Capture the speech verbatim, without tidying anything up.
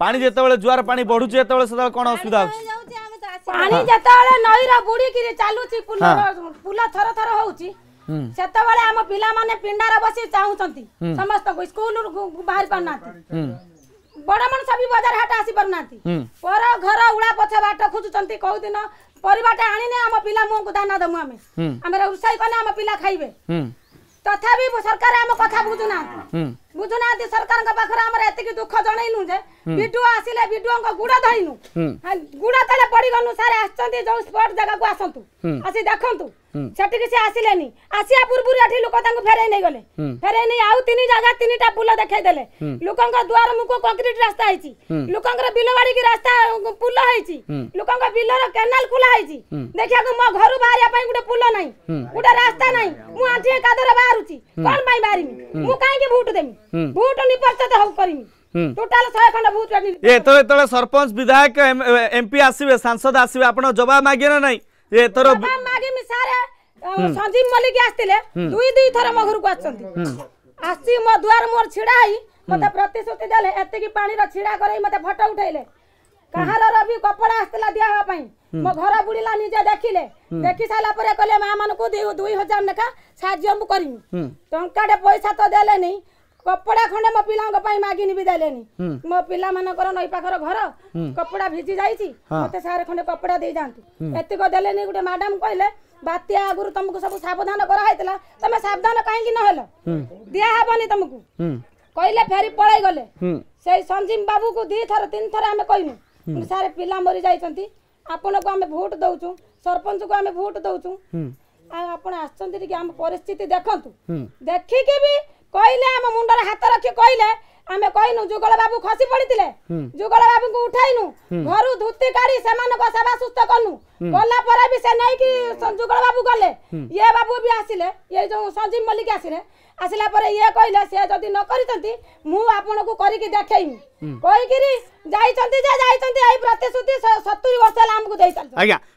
पानी जेतेबेले जुआर पानी बढुचे जेतेबेले सदा कोन असुविधा होउची पानी जेतेबेले नईरा बुडी कि चालुची पुल पुल थर थर होउची सेतेबेले हम पिला माने पिंडार बसी चाहुचंती समस्त को स्कूल बाहर पनाती बडा मन सभी बाजार हाट आसी परनाती पर घर उळा पछा बाट खुजुचंती कहू दिन परिवाटा आनी ने हम पिला मुंह को दाना दमु हमें हमरा उसाई कने हम पिला खाइबे तथापि सरकार हम कथा बुझुना बुझुना सरकार का पाखरा हमरा एते की दुख जणैनु जे वीडियो आसीले वीडियो को गुडा धैनु गुडा तले पड़ी गनु सारे आछंती जो स्पॉट जगह को आसंतु आसी देखंतु सेठी के से आसीलेनी आसिया पूर्वपुर आठी लोक तांको फेरै नै गले फेरै नै आउ तीन जगह तीनटा पुल देखाइ देले लोकन का द्वार मुको कंक्रीट रास्ता आइची लोकन का बिलवाड़ी की रास्ता पुल आइची लोकन का बिलर कैनाल खुला आइची देखिया को मो घर बाहरिया पई गुडे पुल नै गुडे रास्ता नै मु आठी कादर बाहरुची कोन पई बारिमी मु काहे के भूट देमी भूट नि परचत हौ करिमी टोटल सौ खंड भूत ये तो तो सरपंच विधायक एमपी आसीबे सांसद आसीबे आपण जवाब मागे ना नहीं ये तोर जवाब मागे मी सारे संजीव मलिक आस्तिले दुई दुई थरा म घर को आछंती आसी म द्वार मोर छिडा हई मते प्रतिश्रुति देले एते की पानी रा छिडा करई मते फटा उठाइले कहार रवि कपड़ा आस्तिला दिया हा पई म घर बुडीला निजे देखिले देखि साला परे कले मा मन को देउ दो हज़ार नका साहाय्य म करिन टंका डे पैसा तो देले नहीं कपड़ा खंडे मो पिला पाई मागिन भी देलेनी मो पिला मन कर नई पाखर घर कपड़ा भिजी जाईची मते सारे खंडे कपड़ा दे जानतु एति को देलेनी गुटे मैडम कहले बातिया आगुरु तुमको सब सावधान करा हैतला तमे सावधान काहे कि न हेलो दिया हबनी तुमको कहले फेरी पळाई गले से संजीव बाबू को दी थर तीन थर हमें कहिनु सारे पिला मरी जाईचंती आपण को हमें वोट दउचू सरपंच को हमें वोट दउचू आपण आछंती कि हम परिस्थिति देखंतु देखि के भी कहले हम मुंडर हाथ रखी कहले आमे कहिनु जुगल बाबू खसी पड़ीतिले जुगल बाबू को उठाइनु घरु धुती कारी समान को सेवा सुस्त करनु गला परे भी से नहीं कि जुगल बाबू गले ये बाबू भी आसीले ये जो संजीव मल्लिक आसीले आसीला परे ये कहले से जदी न करितंती मु आपन को करी के देखेइमि कहि कि जाई चंती जा जाई चंती आई प्रतिशुद्धि सत्तर वर्ष लाम को देइतल आज्ञा